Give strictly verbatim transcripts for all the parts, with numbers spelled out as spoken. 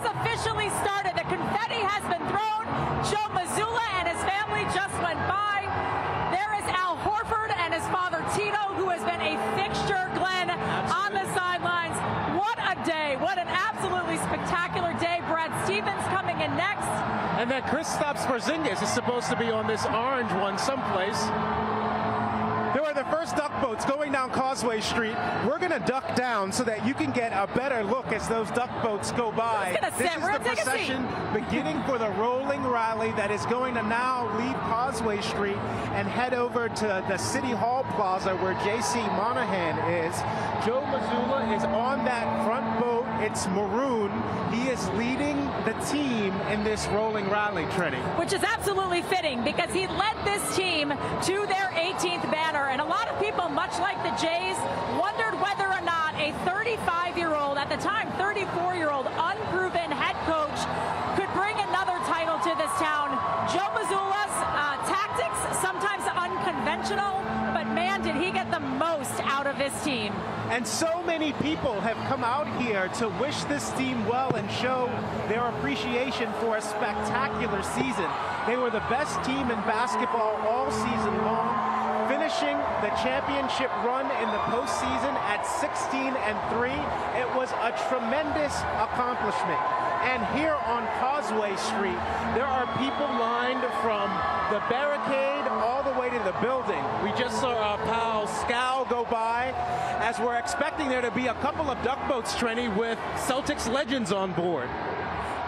has officially started. The confetti has been thrown. Joe Mazzulla and his family just went by. There is Al Horford and his father Tito, who has been a fixture, Glenn, Absolutely. on the sidelines. What a day. What an absolutely spectacular day. Brad Stevens coming in next. And then Kristaps Porzingis is supposed to be on this orange one someplace. There are the first duck boats going down Causeway Street. We're going to duck down so that you can get a better look as those duck boats go by. This is the procession beginning for the rolling rally that is going to now leave Causeway Street and head over to the City Hall Plaza where J C Monahan is. Joe Mazzulla is on that front boat. It's maroon. He is leading the team in this rolling rally, Trini. Which is absolutely fitting because he led this team to their eighteenth banner. And a lot of people, much like the Jays, wondered whether or not a thirty-five-year-old, at the time thirty-four-year-old, unproven head coach could bring another title to this town. Joe Mazzulla's uh, tactics, sometimes unconventional, but man, did he get the most out of his team. And so many people have come out here to wish this team well and show their appreciation for a spectacular season. They were the best team in basketball all season long, finishing the championship run in the postseason at sixteen and three. It was a tremendous accomplishment. And here on Causeway Street, there are people lined from the barricade all the way to the building. We just saw our pal Scal go by, as we're expecting there to be a couple of duck boats, Trini, with Celtics legends on board.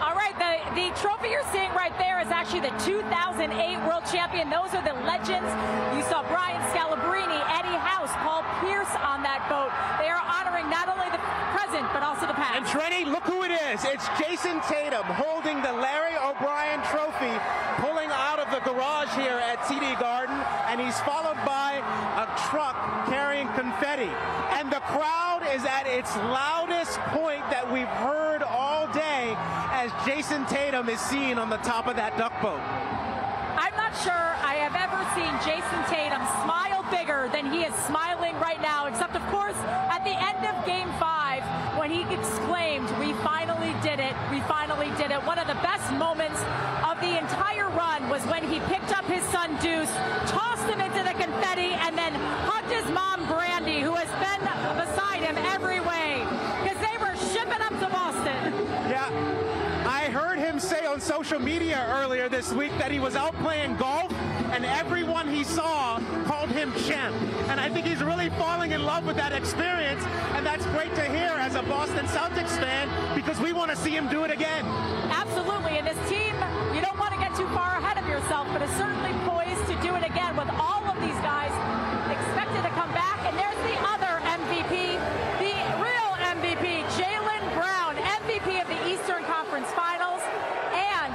All right, the, the trophy you're seeing right there is actually the two thousand eight World Champion. Those are the legends. You saw Brian Scalabrine, Eddie House, Paul Pierce on that boat. They are honoring not only the present, but also the past. And Trini, look who it is. It's Jayson Tatum holding the Larry O'Brien trophy, pulling out of the garage here at T D Garden, and he's followed by a truck carrying confetti. And the crowd is at its loudest point that we've heard all day as Jayson Tatum is seen on the top of that duck boat. I'm not sure I have ever seen Jayson Tatum smile bigger than he is smiling right now, except, of course, at the end of Game five when he exclaimed, "We finally did it, we finally did it." One of the best moments of the entire run was when he picked up his son, Deuce, tossed him into the confetti, and then hugged his mom, Brandy, who has been beside him every way, because they were shipping up to Boston. Yeah, I heard him say on social media earlier this week that he was out playing golf, and everyone he saw called him champ. And I think he's really falling in love with that experience, and that's great to hear as a Boston Celtics fan, because we want to see him do it again. Absolutely, and this team, you don't want to get too far ahead of yourself, but is certainly poised to do it again with all of these guys expected to come back. And there's the other M V P, the real M V P, Jaylen Brown, M V P of the Eastern Conference Finals and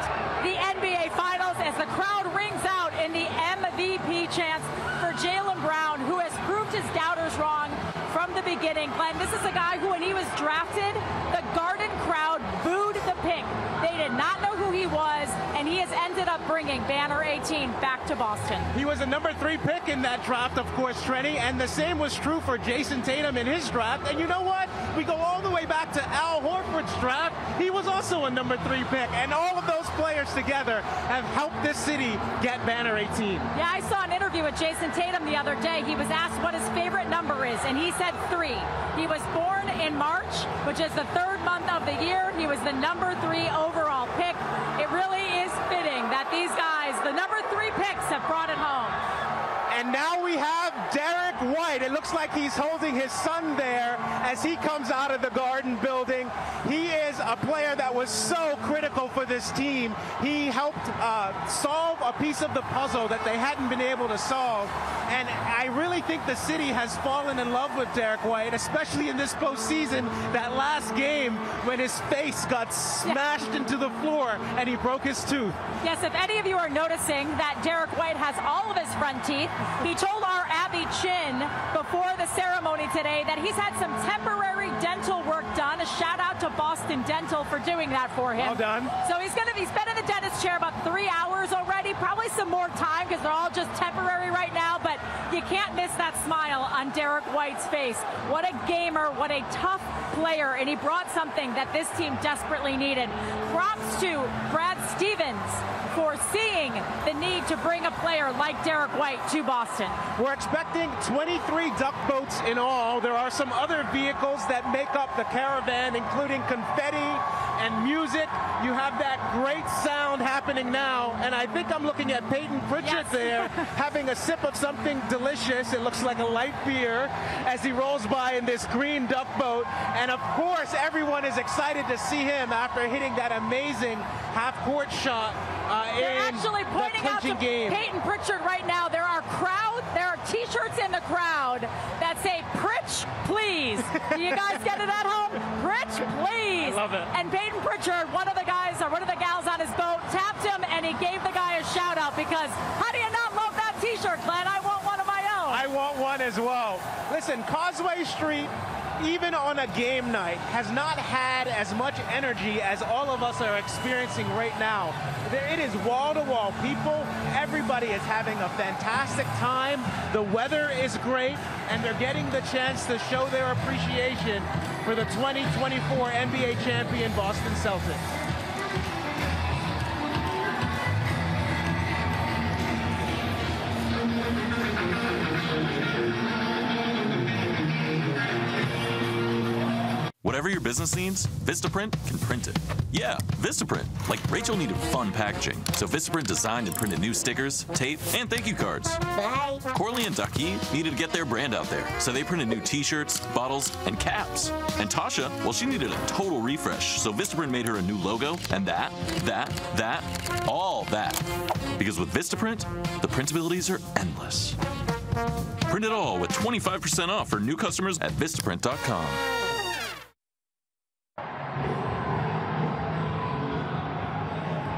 the N B A Finals, as the crowd rings out in the M V P chance for Jaylen Brown, who has proved his doubters wrong from the beginning. Glenn, this is a guy who, when he was drafted, the Garden crowd booed the pick. They did not know who he was, and he has ended up bringing Banner eighteen back to Boston. He was a number three pick in that draft, of course, Trini, and the same was true for Jayson Tatum in his draft. And you know what? We go all the way back to Al Horford's draft. He was also a number three pick, and all of those players together have helped this city get Banner eighteen. Yeah, I saw an interview with Jayson Tatum the other day. He was asked what his favorite number is, and he said three. He was born in March, which is the third month of the year. He was the number three overall pick. It really is fitting that these guys, the number three picks, have brought it home. And now we have Derek White. It looks like he's holding his son there as he comes out of the Garden building. He is a player that was so critical for this team. He helped uh, solve a piece of the puzzle that they hadn't been able to solve. And I really think the city has fallen in love with Derek White, especially in this postseason, that last game when his face got smashed yes. into the floor and he broke his tooth. Yes, if any of you are noticing that Derek White has all of his front teeth, he told our Abby Chin before the ceremony today that he's had some temporary dental work done. A shout out to Boston Dental for doing that for him. Well done. So he's going to be spending the dentist chair about three hours already, probably some more time because they're all just temporary right now, but you can't miss that smile on Derek White's face. What a gamer, what a tough player, and he brought something that this team desperately needed. Props to Brad Stevens for seeing the need to bring a player like Derek White to Boston. We're expecting twenty-three duck boats in all. There are some other vehicles that make up the caravan, including confetti and music. You have that great sound happening now, and I think I'm looking at Peyton Pritchard yes. there having a sip of something delicious. It looks like a light beer as he rolls by in this green duck boat, and of course everyone is excited to see him after hitting that amazing half-court shot uh, in actually pointing the clinching out to game. Peyton Pritchard right now. There are crowd, there are T-shirts in the crowd that say "Pritch, please." Do you guys get it at home? Pritch, please. I love it. And Peyton Pritchard, one of the guys or one of the gals on his boat, tapped him and he gave the guy a shout out because how do you not love that T-shirt, Glenn? I want one of my own. I want one as well. Listen, Causeway Street, even on a game night, has not had as much energy as all of us are experiencing right now. It is wall-to-wall people. Everybody is having a fantastic time. The weather is great, and they're getting the chance to show their appreciation for the twenty twenty-four N B A champion Boston Celtics. Whatever your business needs, Vistaprint can print it. Yeah, Vistaprint. Like Rachel needed fun packaging, so Vistaprint designed and printed new stickers, tape, and thank you cards. Bye. Corley and Ducky needed to get their brand out there, so they printed new T-shirts, bottles, and caps. And Tasha, well, she needed a total refresh, so Vistaprint made her a new logo, and that, that, that, all that. Because with Vistaprint, the printabilities are endless. Print it all with twenty-five percent off for new customers at Vistaprint dot com.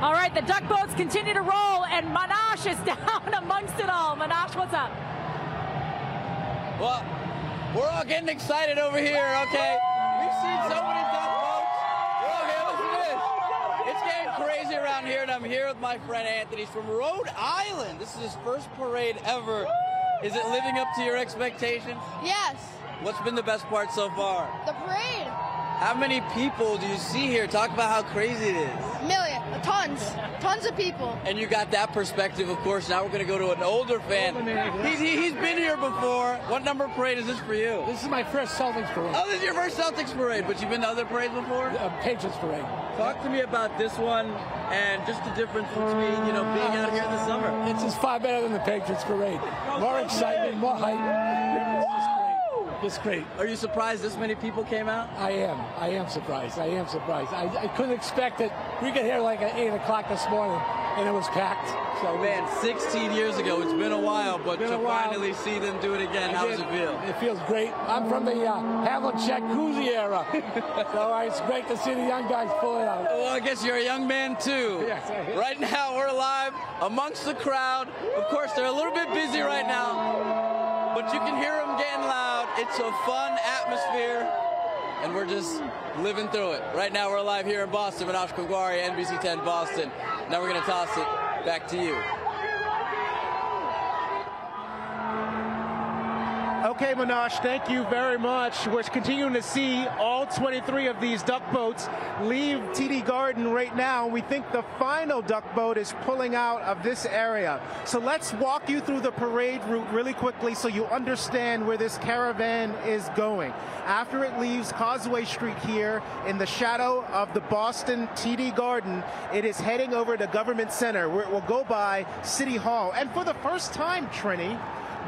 All right, the duck boats continue to roll, and Manash is down amongst it all. Manash, what's up? Well, we're all getting excited over here, okay? We've seen so many duck boats. We're all here, listen to this. It's getting crazy around here, and I'm here with my friend Anthony. He's from Rhode Island. This is his first parade ever. Is it living up to your expectations? Yes. What's been the best part so far? The parade. How many people do you see here? Talk about how crazy it is. Million, tons, tons of people. And you got that perspective, of course. Now we're going to go to an older fan. He's, he, he's been here before. What number parade is this for you? This is my first Celtics parade. Oh, this is your first Celtics parade, but you've been to other parades before? Uh, Patriots parade. Talk to me about this one and just the difference between, you know, being out here this summer. It's just far better than the Patriots parade. More excitement, more hype. It's great. Are you surprised this many people came out? I am. I am surprised. I am surprised. I, I couldn't expect it. We got here like at eight o'clock this morning, and it was packed. So man, sixteen years ago. It's been a while, but to finally see them do it again, how does it feel? It feels great. I'm from the uh, Havlicek Kuzi era. So uh, it's great to see the young guys pull it out. Well, I guess you're a young man, too. Yes. Right now, we're live amongst the crowd. Of course, they're a little bit busy right now, but you can hear them getting loud. It's a fun atmosphere, and we're just living through it. Right now, we're live here in Boston. Manash Gogwari, N B C ten Boston. Now we're going to toss it back to you. Okay, Manash, thank you very much. We're continuing to see all twenty-three of these duck boats leave T D Garden right now. We think the final duck boat is pulling out of this area. So let's walk you through the parade route really quickly so you understand where this caravan is going. After it leaves Causeway Street here in the shadow of the Boston T D Garden, it is heading over to Government Center, where it will go by City Hall. And for the first time, Trini,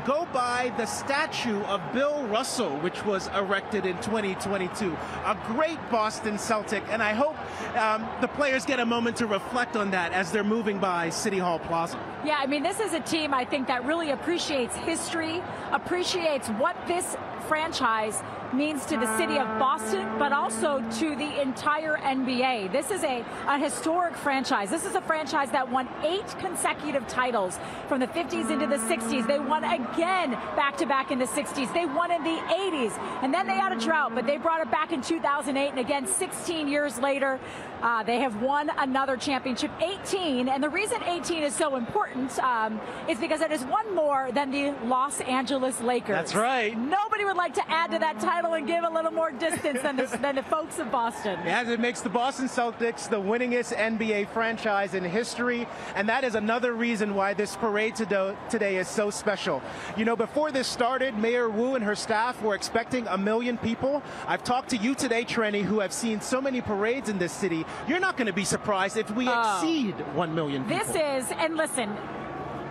go by the statue of Bill Russell, which was erected in twenty twenty-two. A great Boston Celtic, and I hope um, the players get a moment to reflect on that as they're moving by City Hall Plaza. Yeah, I mean, this is a team, I think, that really appreciates history, appreciates what this franchise means to the city of Boston, but also to the entire N B A. This is a, a historic franchise. This is a franchise that won eight consecutive titles from the fifties into the sixties. They won again back-to-back in the sixties. They won in the eighties, and then they had a drought, but they brought it back in two thousand eight, and again, sixteen years later, uh, they have won another championship, eighteen, and the reason eighteen is so important um, is because it is one more than the Los Angeles Lakers. That's right. Nobody would like to add to that title and give a little more distance than the, than the folks of Boston. As it makes the Boston Celtics the winningest N B A franchise in history, and that is another reason why this parade today is so special. You know, before this started, Mayor Wu and her staff were expecting a million people. I've talked to you today, Trenny, who have seen so many parades in this city. You're not going to be surprised if we uh, exceed one million people. This is, and listen,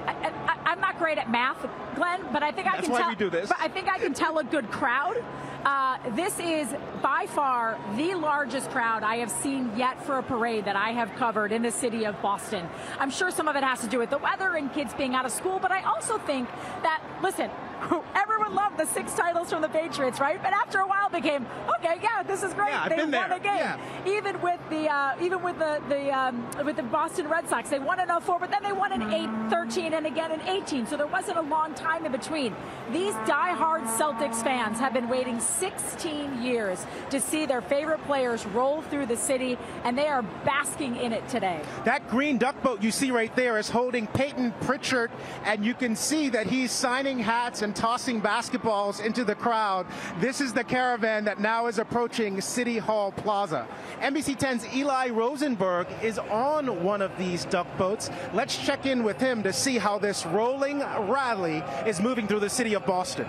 I, I, I'm not great at math, Glenn, but I think I That's can why tell. We do this. But I think I can tell a good crowd. Uh, this is by far the largest crowd I have seen yet for a parade that I have covered in the city of Boston. I'm sure some of it has to do with the weather and kids being out of school, but I also think that, listen, everyone loved the six titles from the Patriots, right? But after a while, it became okay. Yeah, this is great. Yeah, they won there. a game, yeah. even with the uh, even with the the um, with the Boston Red Sox. They won in oh four, but then they won in eight, thirteen, and again in eighteen. So there wasn't a long time in between. These diehard Celtics fans have been waiting sixteen years to see their favorite players roll through the city, and they are basking in it today. That green duck boat you see right there is holding Peyton Pritchard, and you can see that he's signing hats and tossing basketballs into the crowd. This is the caravan that now is approaching City Hall Plaza. N B C ten's Eli Rosenberg is on one of these duck boats. Let's check in with him to see how this rolling rally is moving through the city of Boston.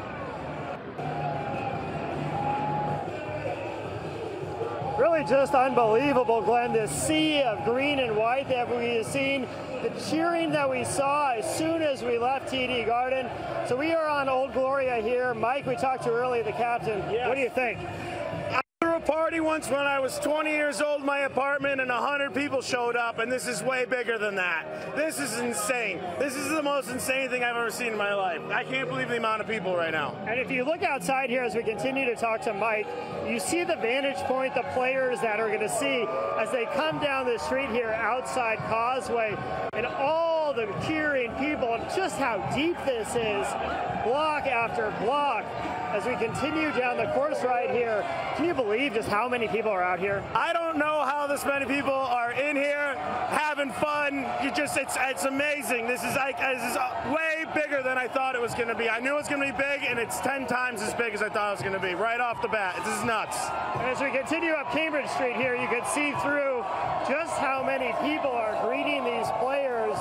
Really just unbelievable, Glenn, this sea of green and white that we have seen, the cheering that we saw as soon as we left T D Garden. So we are on Old Gloria here. Mike, we talked to earlier, the captain. Yes. What do you think? I threw a party once when I was twenty years old in my apartment, and one hundred people showed up, and this is way bigger than that. This is insane. This is the most insane thing I've ever seen in my life. I can't believe the amount of people right now. And if you look outside here as we continue to talk to Mike, you see the vantage point the players that are going to see as they come down the street here outside Causeway, and all the cheering people, and just how deep this is, block after block, as we continue down the course right here. Can you believe just how many people are out here? I don't know how this many people are in here having fun. You just, it's, it's amazing. This is, like, this is way bigger than I thought it was going to be. I knew it was going to be big, and it's ten times as big as I thought it was going to be right off the bat. This is nuts. And as we continue up Cambridge Street here, you can see through just how many people are greeting these players.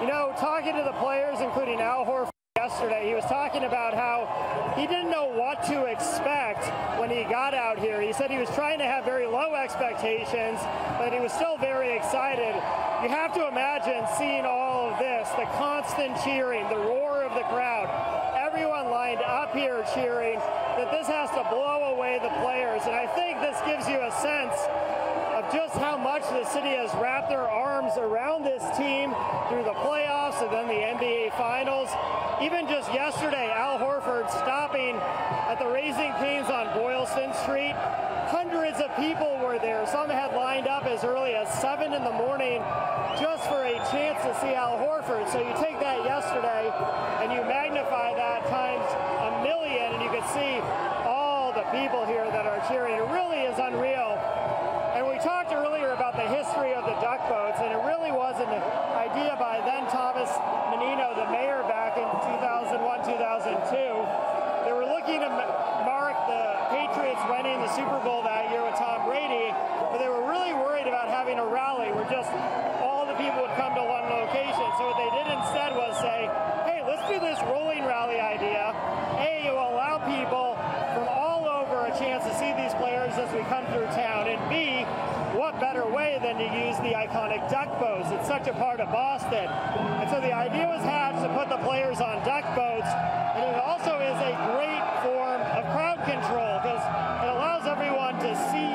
You know, talking to the players, including Al Horford yesterday, he was talking about how he didn't know what to expect when he got out here. He said he was trying to have very low expectations, but he was still very excited. You have to imagine seeing all of this, the constant cheering, the roar of the crowd, everyone lined up here cheering, that this has to blow away the players. And I think this gives you a sense of just how much the city has wrapped their arms around this team through the playoffs and then the N B A Finals. Even just yesterday, Al Horford stopping at the Raising Cane's on Boylston Street. Hundreds of people were there. Some had lined up as early as seven in the morning just for a chance to see Al Horford. So you take that yesterday and you magnify that times a million, and you can see all the people here that are cheering. It really is unreal. And we talked earlier about the history of the duck boats, and it really was an idea by then Thomas Menino, the mayor, back in two thousand one, two thousand two. They were looking to mark the Patriots winning the Super Bowl that year with Tom Brady, but they were really worried about having a rally where just all the people would come to one location. So what they did instead was say, hey, let's do this rolling rally idea. A, it will allow people from all over a chance to see these players as we come through town, and B, what better way than to use the iconic duck boats? It's such a part of Boston. And so the idea was hatched to put the players on duck boats, and it also is a great form of crowd control because it allows everyone to see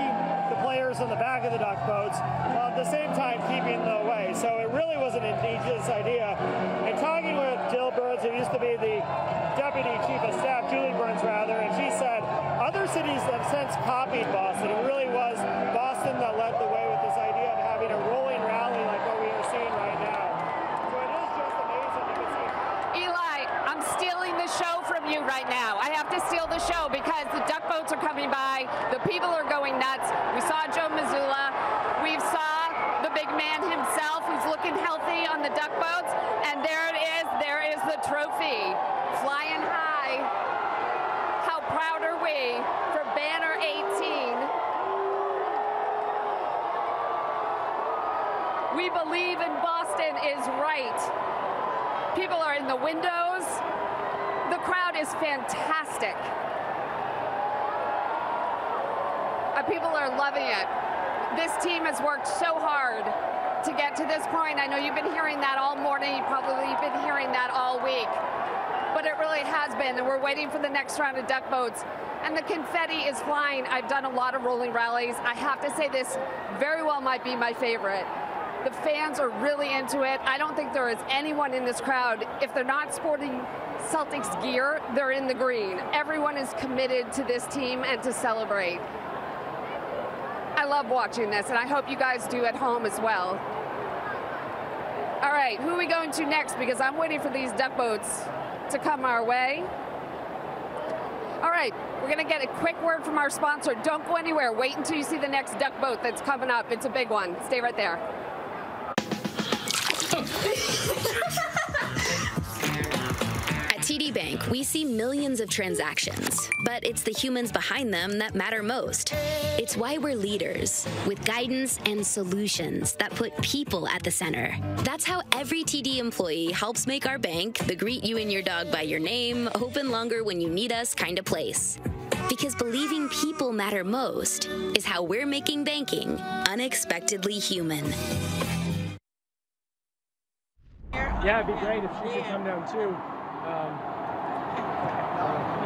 the players on the back of the duck boats, while at the same time keeping the way. So it really was an ingenious idea. And talking with Jill Burns, who used to be the deputy chief of staff, Julie Burns rather, and she said other cities have since copied Boston. It really was Boston that led the way with this idea of having a rolling rally like what we are seeing right now. So it is just amazing to see. Eli, I'm stealing the show from you right now. I have to steal the show because the duck boats are coming by. The people are going nuts. We saw Joe Mazzulla. We saw the big man himself, who's looking healthy on the duck boats. And there it is. There is the trophy flying high. How proud are we for Banner eighteen? We believe in Boston is right. People are in the windows. The crowd is fantastic. People are loving it. This team has worked so hard to get to this point. I know you've been hearing that all morning. You've probably been hearing that all week. But it really has been, and we're waiting for the next round of duck boats. And the confetti is flying. I've done a lot of rolling rallies. I have to say this very well might be my favorite. The fans are really into it. I don't think there is anyone in this crowd. If they're not sporting Celtics gear, they're in the green. Everyone is committed to this team and to celebrate. I love watching this, and I hope you guys do at home as well. All right, who are we going to next? Because I'm waiting for these duck boats to come our way. All right, we're going to get a quick word from our sponsor. Don't go anywhere. Wait until you see the next duck boat that's coming up. It's a big one. Stay right there. At T D Bank, we see millions of transactions, but it's the humans behind them that matter most. It's why we're leaders, with guidance and solutions that put people at the center. That's how every T D employee helps make our bank the greet you and your dog by your name, open longer when you need us kind of place. Because believing people matter most is how we're making banking unexpectedly human. Yeah, it'd be great if she could come down too. Um, uh.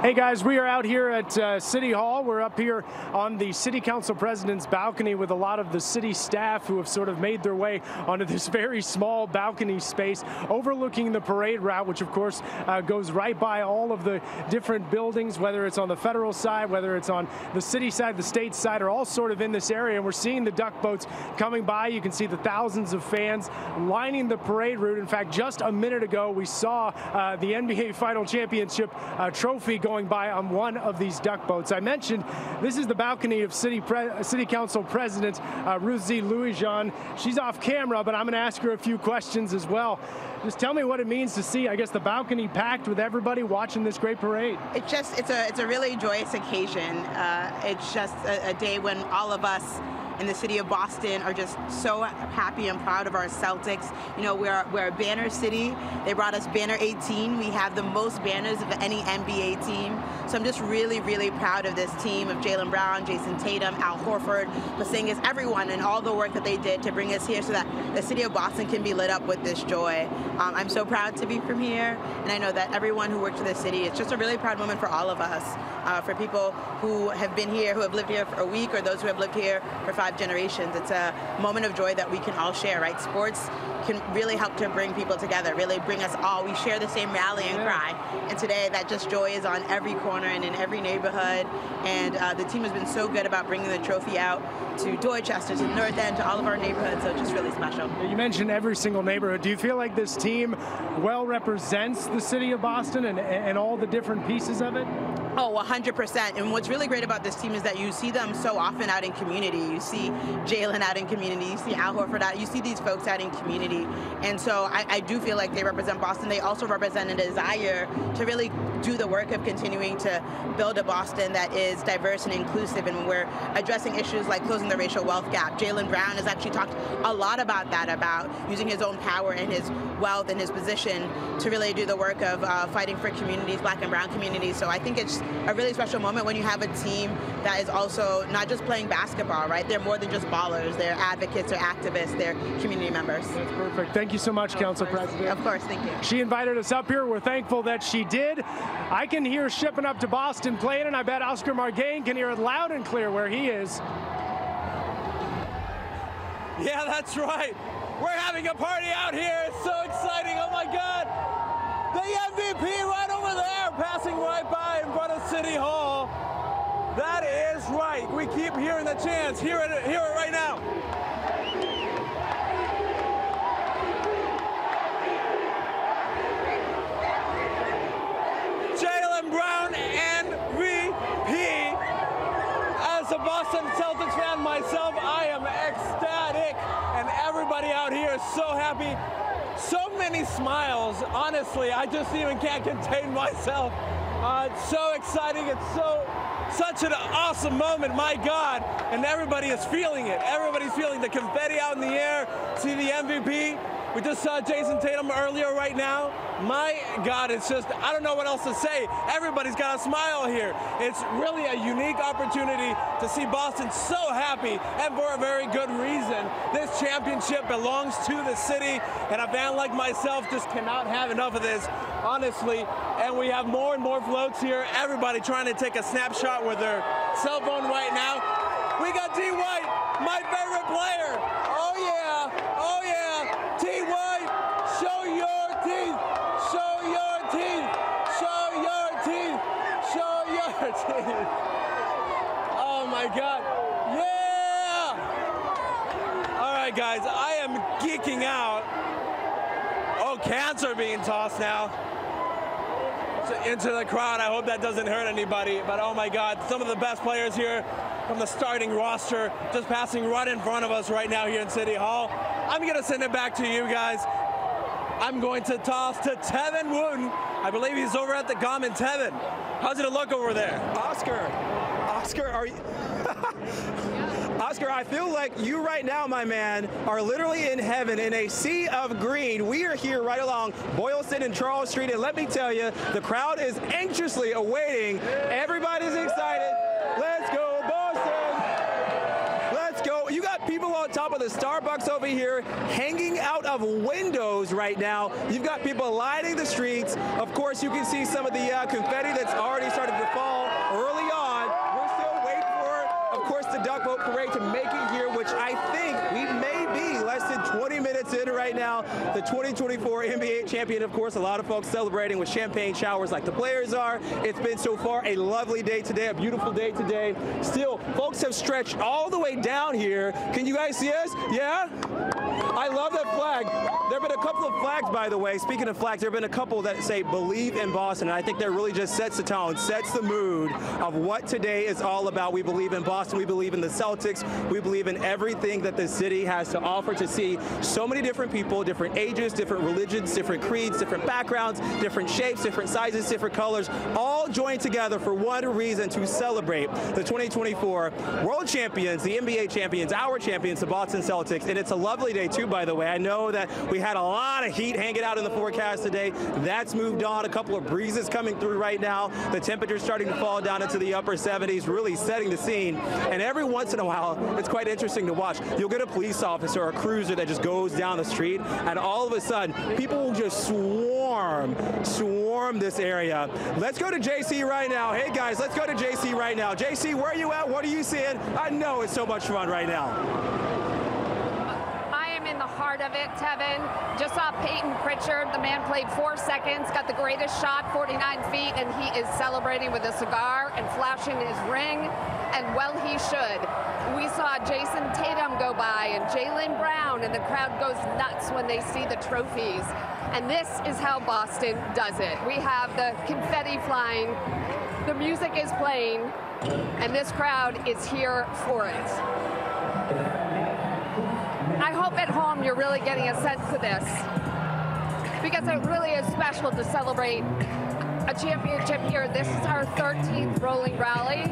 Hey guys, we are out here at uh, City Hall. We're up here on the City Council President's balcony with a lot of the city staff who have sort of made their way onto this very small balcony space overlooking the parade route, which of course uh, goes right by all of the different buildings, whether it's on the federal side, whether it's on the city side, the state side, are all sort of in this area. And we're seeing the duck boats coming by. You can see the thousands of fans lining the parade route. In fact, just a minute ago, we saw uh, the N B A Final Championship uh, trophy going by on one of these duck boats. I mentioned this is the balcony of City Pre City Council President uh, Ruth Z. Louis-Jean. She's off camera, but I'm going to ask her a few questions as well. Just tell me what it means to see, I guess, the balcony packed with everybody watching this great parade. It's just, it's a, it's a really joyous occasion. Uh, it's just a, a day when all of us in the city of Boston are just so happy and proud of our Celtics. You know, we're, we're a banner city. They brought us Banner eighteen. We have the most banners of any N B A team. So I'm just really, really proud of this team, of Jaylen Brown, Jayson Tatum, Al Horford, Porzingis, everyone, and all the work that they did to bring us here so that the city of Boston can be lit up with this joy. Um, I'm so proud to be from here, and I know that everyone who works for the city, it's just a really proud moment for all of us, uh, for people who have been here, who have lived here for a week, or those who have lived here for five generations. It's a moment of joy that we can all share, right? Sports can really help to bring people together, really bring us all. We share the same rally and cry. And today, that just joy is on every corner and in every neighborhood. And uh, the team has been so good about bringing the trophy out to Dorchester, to the North End, to all of our neighborhoods. So it's just really special. You mentioned every single neighborhood. Do you feel like this team well represents the city of Boston and, and all the different pieces of it? Oh, one hundred percent. And what's really great about this team is that you see them so often out in community. You see Jaylen out in community. You see Al Horford out. You see these folks out in community. And so I, I do feel like they represent Boston. They also represent a desire to really do the work of continuing to build a Boston that is diverse and inclusive. And we're addressing issues like closing the racial wealth gap. Jaylen Brown has actually talked a lot about that, about using his own power and his wealth and his position to really do the work of uh, fighting for communities, black and brown communities. So I think it's just a really special moment when you have a team that is also not just playing basketball, right? They're more than just ballers. They're advocates, they're activists, they're community members. That's perfect. Thank you so much, of Council course. President. Of course, thank you. She invited us up here. We're thankful that she did. I can hear shipping up to Boston playing, and I bet Oscar Margain can hear it loud and clear where he is. Yeah, that's right. We're having a party out here. It's so exciting. Oh, my God. The M V P right over there, passing right by in front of City Hall. That is right. We keep hearing the chants. Hear it, hear it right now. Jaylen Brown, M V P. As a Boston Celtics fan myself, I am ecstatic. And everybody out here is so happy. So many smiles, honestly, I just even can't contain myself. Uh, it's so exciting, it's so, such an awesome moment, my God. And everybody is feeling it. Everybody's feeling the confetti out in the air. See the M V P? We just saw Jayson Tatum earlier right now. My God, it's just, I don't know what else to say. Everybody's got a smile here. It's really a unique opportunity to see Boston so happy, and for a very good reason. This championship belongs to the city, and a fan like myself just cannot have enough of this, honestly. And we have more and more floats here. Everybody trying to take a snapshot with their cell phone right now. We got D. White, my favorite player. Oh, yeah. Oh, yeah. D. White, show your teeth. Show your teeth! Show your teeth! Show your teeth! Oh my God! Yeah! All right, guys, I am geeking out. Oh, cans are being tossed now into the crowd. I hope that doesn't hurt anybody. But oh my God, some of the best players here from the starting roster just passing right in front of us right now here in City Hall. I'm gonna send it back to you guys. I'm going to toss to Tevin Wooten. I believe he's over at the Common. Tevin, how's it look over there? Oscar, Oscar, are you? Oscar, I feel like you right now, my man, are literally in heaven in a sea of green. We are here right along Boylston and Charles Street, and let me tell you, the crowd is anxiously awaiting. Everybody's excited. Let's go. You got people on top of the Starbucks over here hanging out of windows right now. You've got people lining the streets. Of course, you can see some of the uh, confetti that's already started to fall early on. We're still waiting for it. Of course, the duck boat parade to make it here, which I think we may be less than twenty minutes in right now. The twenty twenty-four N B A champion, of course, a lot of folks celebrating with champagne showers like the players are. It's been so far a lovely day today, a beautiful day today. Still, folks have stretched all the way down here. Can you guys see us? Yeah? I love that flag. There have been a couple of flags, by the way. Speaking of flags, there have been a couple that say believe in Boston, and I think that really just sets the tone, sets the mood of what today is all about. We believe in Boston. We believe in the Celtics. We believe in everything that the city has to offer, to see so many different people, different ages, different religions, different creeds, different backgrounds, different shapes, different sizes, different colors, all joined together for one reason: to celebrate the twenty twenty-four World Champions, the N B A champions, our champions, the Boston Celtics. And it's a lovely day too, by the way. I know that we had a lot of heat hanging out in the forecast today. That's moved on. A couple of breezes coming through right now. The temperature's starting to fall down into the upper seventies, really setting the scene. And every once in a while, it's quite interesting to watch. You'll get a police officer or a cruiser that just goes down the street, and all of a sudden, people will just swarm, swarm this area. Let's go to J C right now. Hey, guys, let's go to J C right now. J C, where are you at? What are you seeing? I know it's so much fun right now. In the heart of it, Tevin. Just saw Peyton Pritchard. The man played four seconds, got the greatest shot, forty-nine feet, and he is celebrating with a cigar and flashing his ring, and well he should. We saw Jayson Tatum go by and Jaylen Brown, and the crowd goes nuts when they see the trophies. And this is how Boston does it. We have the confetti flying, the music is playing, and this crowd is here for it. I hope at home you're really getting a sense of this, because it really is special to celebrate a championship here. This is our thirteenth rolling rally.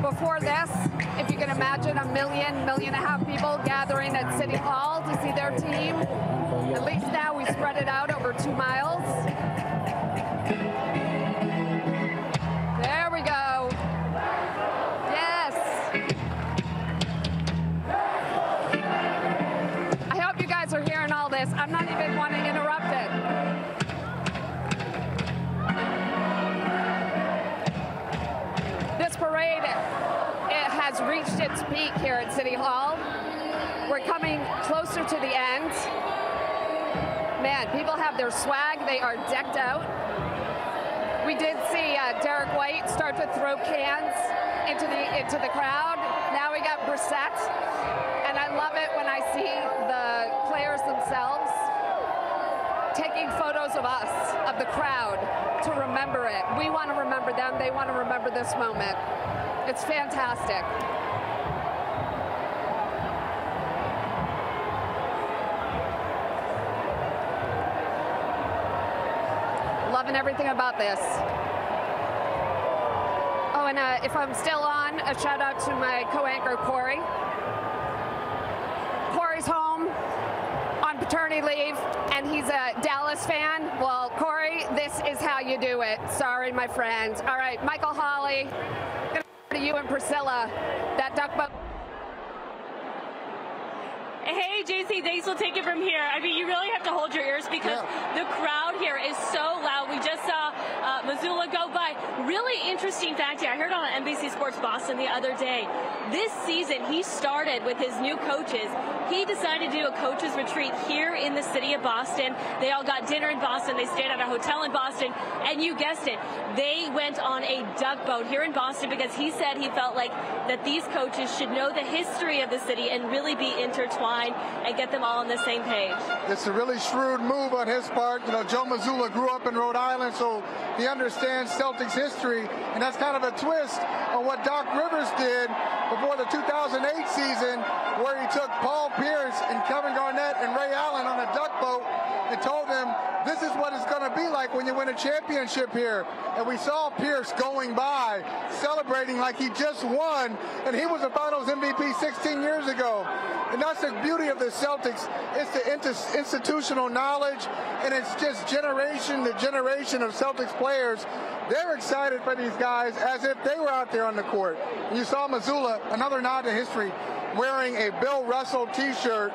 Before this, if you can imagine, a million, million and a half people gathering at City Hall to see their team. At least now we spread it out over two miles. peak here at City Hall. We're coming closer to the end. Man, people have their swag. They are decked out. We did see uh, Derek White start to throw cans into the into the crowd. Now we got Brissett, and I love it when I see the players themselves taking photos of us, of the crowd, to remember it. We want to remember them. They want to remember this moment. It's fantastic. Loving everything about this. Oh, and uh, if I'm still on, a shout out to my co-anchor Corey. Corey's home on paternity leave, and he's a Dallas fan. Well, Corey, this is how you do it. Sorry, my friend. All right, Michael Holley, gonna go to you and Priscilla. That duck boat. Hey, J C, thanks. We'll take it from here. I mean, you really have to hold your ears because yeah. the crowd here is so loud. We just saw uh, Mazzulla go by. Really interesting fact here. I heard on N B C Sports Boston the other day. This season, he started with his new coaches. He decided to do a coaches retreat here in the city of Boston. They all got dinner in Boston. They stayed at a hotel in Boston. And you guessed it, they went on a duck boat here in Boston because he said he felt like that these coaches should know the history of the city and really be intertwined and get them all on the same page. It's a really shrewd move on his part. You know, Joe Mazzulla grew up in Rhode Island, so he understands Celtics history, and that's kind of a twist on what Doc Rivers did before the two thousand eight season, where he took Paul Pierce and Kevin Garnett and Ray Allen on a duck boat and told them, this is what it's going to be like when you win a championship here. And we saw Pierce going by, celebrating like he just won, and he was a Finals M V P sixteen years ago. And that's the beauty of the Celtics. It's the inter institutional knowledge, and it's just generation to generation of Celtics players. They're excited for these guys as if they were out there on the court. And you saw Mazzulla, another nod to history, wearing a Bill Russell T-shirt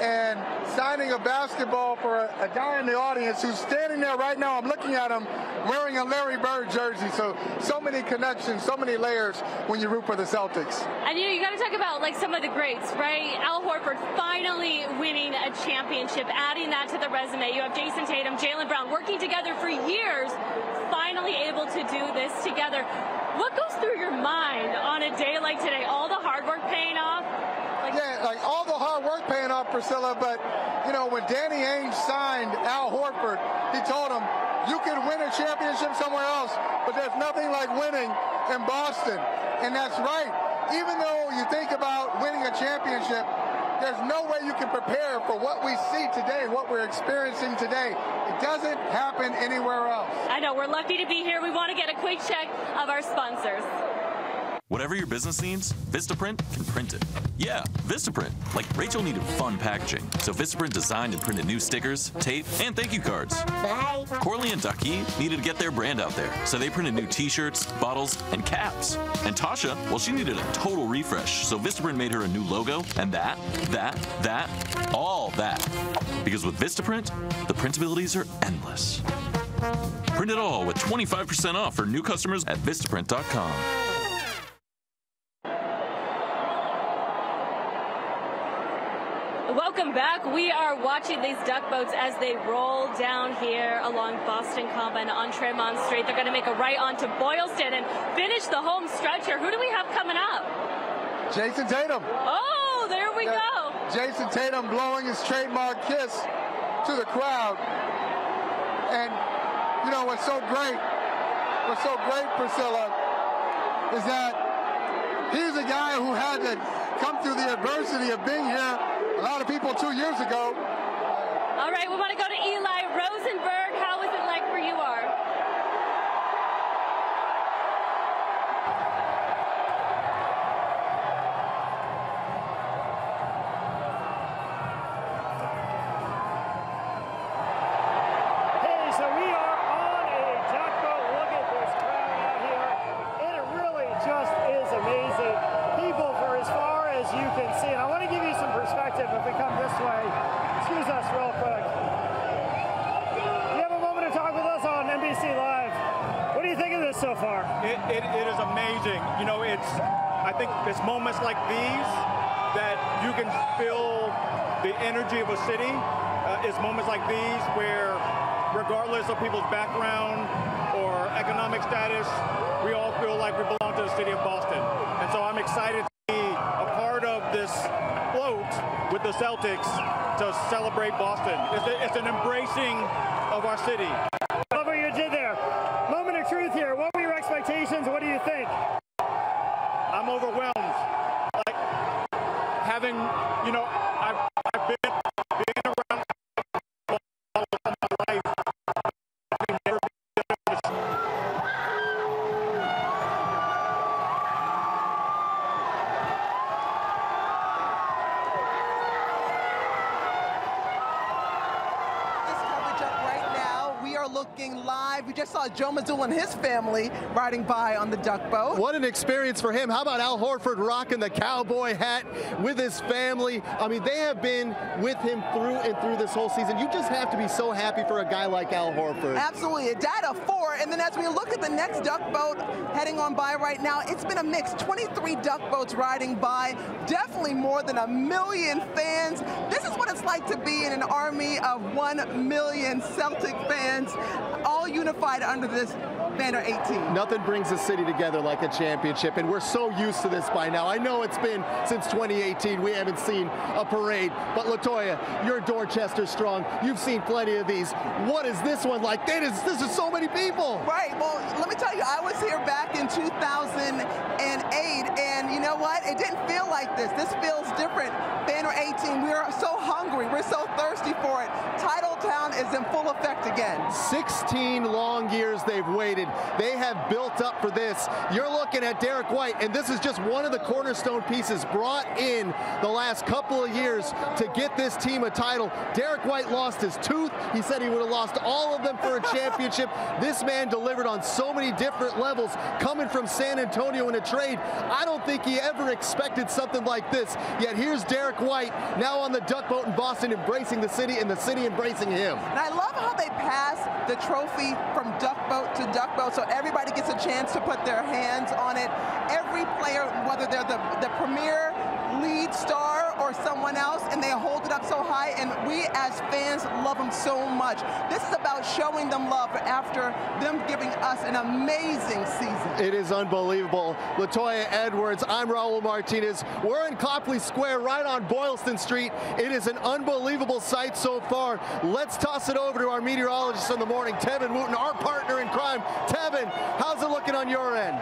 and signing a basketball for a, a guy in the audience who's standing there right now. I'm looking at him wearing a Larry Bird jersey. So, so many connections, so many layers when you root for the Celtics. And you know, you got to talk about like some of the greats, right? Al Horford finally winning a championship, adding that to the resume. You have Jayson Tatum, Jaylen Brown working together for years, finally able to do this together. What goes through your mind on a day like today? All the hard work paying off? Like yeah, like all the hard work paying off, Priscilla, but, you know, when Danny Ainge signed Al Horford, he told him, you can win a championship somewhere else, but there's nothing like winning in Boston. And that's right. Even though you think about winning a championship, there's no way you can prepare for what we see today, what we're experiencing today. It doesn't happen anywhere else. I know. We're lucky to be here. We want to get a quick check of our sponsors. Whatever your business needs, Vistaprint can print it. Yeah, Vistaprint. Like Rachel needed fun packaging, so Vistaprint designed and printed new stickers, tape, and thank you cards. Bye. Corley and Ducky needed to get their brand out there, so they printed new t-shirts, bottles, and caps. And Tasha, well, she needed a total refresh, so Vistaprint made her a new logo, and that, that, that, all that. Because with Vistaprint, the printabilities are endless. Print it all with twenty-five percent off for new customers at Vistaprint dot com. Welcome back. We are watching these duck boats as they roll down here along Boston Common on Tremont Street. They're going to make a right onto Boylston and finish the home stretch here. Who do we have coming up? Jayson Tatum. Oh, there we yeah. go. Jayson Tatum blowing his trademark kiss to the crowd. And, you know, what's so great, what's so great, Priscilla, is that he's a guy who had to come through the adversity of being here a lot of people two years ago. All right, we want to go to Eli Rosenberg. How is it like where you are? Hey, so we are on a duck boat. Look at this crowd out here. And it really just is amazing. People for as far as you can see. And I want to give you some perspective if we come this way. Excuse us real quick. You have a moment to talk with us on N B C Live. What do you think of this so far? It, it, it is amazing. You know, it's I think it's moments like these that you can feel the energy of a city. Uh, it's moments like these where, regardless of people's background or economic status, we all feel like we belong to the city of Boston. And so I'm excited to be a part of this float with the Celtics to celebrate Boston. It's, a, it's an embracing of our city. I love what you did there. Moment of truth here. What were your expectations? What do you think? I'm overwhelmed. Like having, you know, I've, I've been being around all my life. I've never been there. This coverage up right now. We are looking live. We just saw Joe Mazzulla and his family riding by on the duck boat. What an experience for him. How about Al Horford rocking the cowboy hat with his family? I mean, they have been with him through and through this whole season. You just have to be so happy for a guy like Al Horford. Absolutely. A dad of four. And then as we look at the next duck boat heading on by right now, it's been a mix. twenty-three duck boats riding by. Definitely more than a million fans. This is what it's like to be in an army of one million Celtic fans. All unified under this banner eighteen. Nothing brings the city together like a championship, and we're so used to this by now. I know it's been since twenty eighteen we haven't seen a parade, but LaToya, you're Dorchester strong. You've seen plenty of these. What is this one like? That is, this is so many people. Right. Well, let me tell you, I was here back in two thousand eight, and you know what? It didn't feel like this. This feels different. Banner eighteen, we are so hungry. We're so thirsty for it. Titletown is in full effect again. sixteen long years they've waited. They have built up for this. You're looking at Derek White, and this is just one of the cornerstone pieces brought in the last couple of years to get this team a title. Derek White lost his tooth. He said he would have lost all of them for a championship. This man delivered on so many different levels, coming from San Antonio in a trade. I don't think he ever expected something like this. Yet here's Derek White now on the duck boat in Boston, embracing the city and the city embracing him. And I love how they pass the trophy from duck boat to duck boat, so everybody gets a chance to put their hands on it. Every player, whether they're the, the premier lead star or someone else, and they hold it up so high, and we as fans love them so much. This is about showing them love after them giving us an amazing season. It is unbelievable. LaToya Edwards, I'm Raul Martinez. We're in Copley Square right on Boylston Street. It is an unbelievable sight so far. Let's toss it over to our meteorologist in the morning, Tevin Wooten, our partner in crime. Tevin, how's it looking on your end?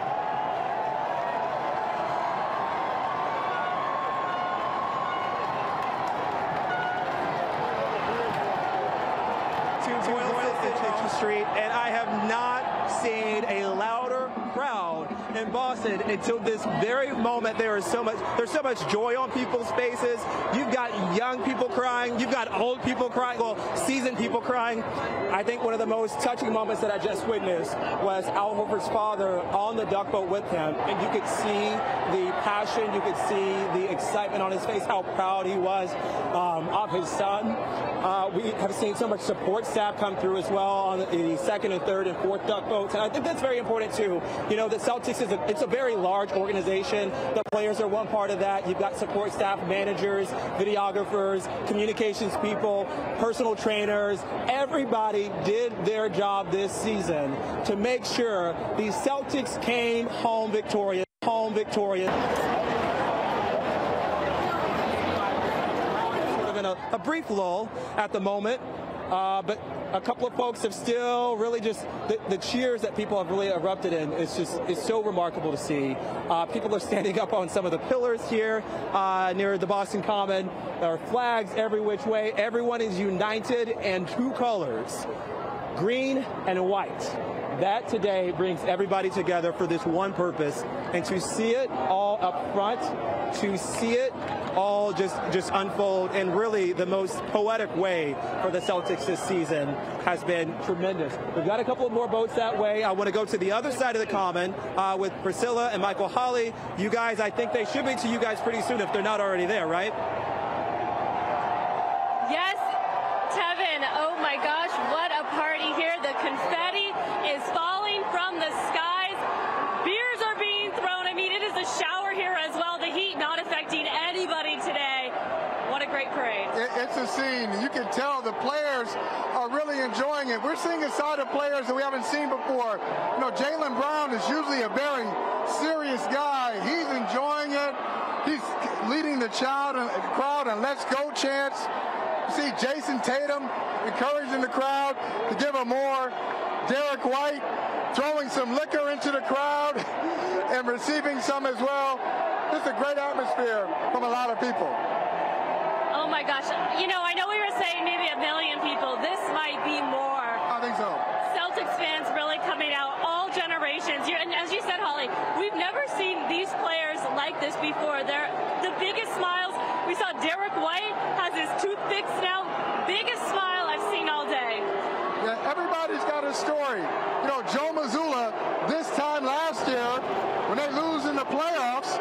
Street, and I have not seen a louder crowd in Boston until this very moment. There is so much, there's so much joy on people's faces. You've got young people crying, you've got old people crying, well, seasoned people crying. I think one of the most touching moments that I just witnessed was Al Horford's father on the duck boat with him, and you could see the passion, you could see the excitement on his face, how proud he was um, of his son. Uh, we have seen so much support staff come through as well on the second and third and fourth duck boats, and I think that's very important too. You know, the Celtics is a, it's a very large organization. The players are one part of that. You've got support staff, managers, videographers, communications people, personal trainers. Everybody did their job this season to make sure the Celtics came home victorious. Home victorious. Sort of in a, a brief lull at the moment, uh, but a couple of folks have still really just, the, the cheers that people have really erupted in, it's just, it's so remarkable to see. Uh, people are standing up on some of the pillars here uh, near the Boston Common. There are flags every which way. Everyone is united in two colors, green and white. That today brings everybody together for this one purpose, and to see it all up front, to see it all just, just unfold in really the most poetic way for the Celtics this season has been tremendous. We've got a couple of more boats that way. I want to go to the other side of the Common uh, with Priscilla and Michael Holley. You guys, I think they should be to you guys pretty soon if they're not already there, right? Yes, Tevin. Oh my gosh, what a party here. The confetti is falling from the skies. Beers are being thrown. I mean, it is a shower here. That's a scene. You can tell the players are really enjoying it. We're seeing a side of players that we haven't seen before. You know, Jaylen Brown is usually a very serious guy. He's enjoying it. He's leading the child and crowd and let's go chants. You see Jayson Tatum encouraging the crowd to give him more. Derek White throwing some liquor into the crowd and receiving some as well. It's a great atmosphere from a lot of people. Oh my gosh. You know, I know we were saying maybe a million people. This might be more. I think so. Celtics fans really coming out, all generations. You're, and as you said, Holly, we've never seen these players like this before. They're the biggest smiles. We saw Derek White has his toothpicks now. Biggest smile I've seen all day. Yeah, everybody's got a story. You know, Joe Mazzulla, this time last year, when they lose in the playoffs,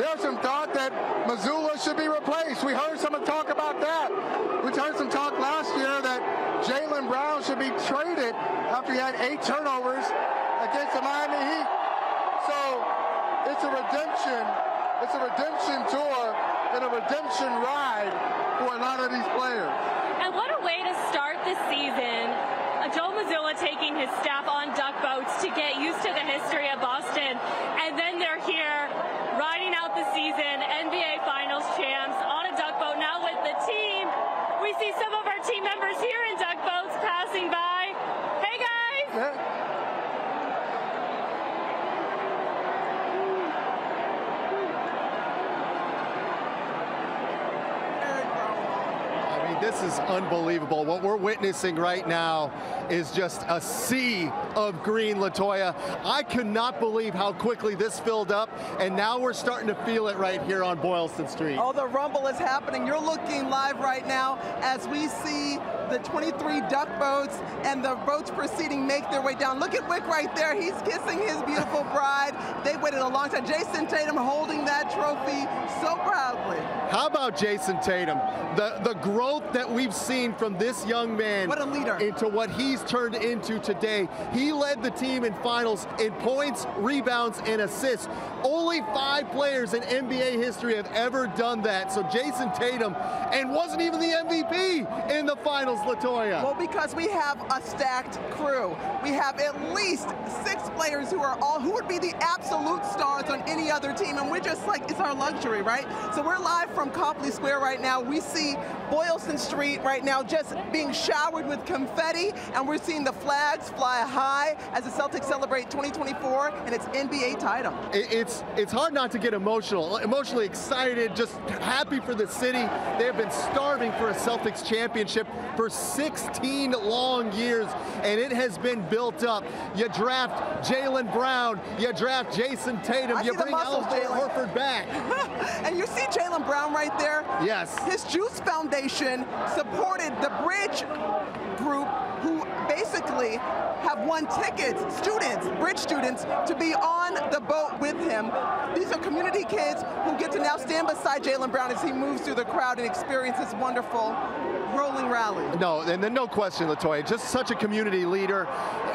there's some thought that Mazzulla should be replaced. We heard someone talk about that. We heard some talk last year that Jaylen Brown should be traded after he had eight turnovers against the Miami Heat. So it's a redemption. It's a redemption tour and a redemption ride for a lot of these players. And what a way to start the season. Joe Mazzulla taking his staff on duck boats to get used to the history of Boston. And then they're here riding out the season, N B A Finals champs, on a duck boat, now with the team. We see some of our team members here in duck boats passing by. Hey, guys! I mean, this is unbelievable. What we're witnessing right now is just a sea of green, LaToya. I could not believe how quickly this filled up, and now we're starting to feel it right here on Boylston Street. Oh, the rumble is happening. You're looking live right now as we see the twenty-three duck boats and the boats proceeding make their way down. Look at Wick right there. He's kissing his beautiful bride. They waited a long time. Jayson Tatum holding that trophy so proudly. How about Jayson Tatum? The, the growth that we've seen from this young man, what a leader, into what he's turned into today. He led the team in finals in points, rebounds, and assists. Only five players in N B A history have ever done that. So Jayson Tatum, and wasn't even the M V P in the finals, LaToya. Well, because we have a stacked crew. We have at least six players who are all, who would be the absolute stars on any other team, and we're just like, it's our luxury, right? So we're live from Copley Square right now. We see Boylston Street right now just being showered with confetti, and we're seeing the flags fly high as the Celtics celebrate twenty twenty-four and its N B A title. It's it's hard not to get emotional, emotionally excited, just happy for the city. They have been starving for a Celtics championship for sixteen long years, and it has been built up. You draft Jaylen Brown, you draft Jayson Tatum, I you bring muscles, Al Horford back. And you see Jaylen Brown right there? Yes. His Juice Foundation supported the Bridge Group, who basically have won tickets, students, Bridge students, to be on the boat with him. These are community kids who get to now stand beside Jaylen Brown as he moves through the crowd and experience this wonderful rolling rally. No, and then no question, LaToya, just such a community leader.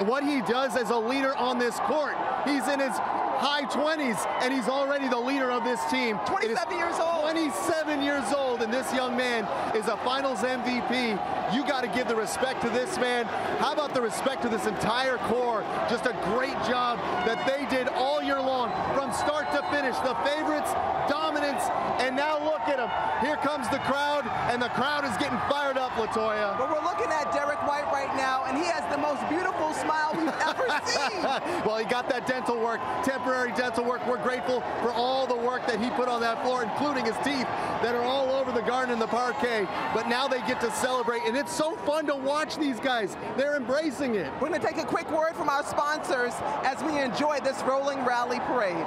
What he does as a leader on this court, he's in his high twenties, and he's already the leader of this team. twenty-seven years old. twenty-seven years old, and this young man is a finals M V P. You got to give the respect to this man. How about the respect to this entire core? Just a great job that they did all year long, from start to finish. The favorites, dominance, and now look at him. Here comes the crowd, and the crowd is getting fired up, LaToya. But we're looking at Derek White right now, and he has the most beautiful smile we've ever seen. Well, he got that dental work, temporary dental work. We're grateful for all the work that he put on that floor, including his teeth that are all over the garden and the parquet. But now they get to celebrate, and it's so fun to watch these guys. They're embracing it. We're going to take a quick word from our sponsors as we enjoy this rolling rally parade.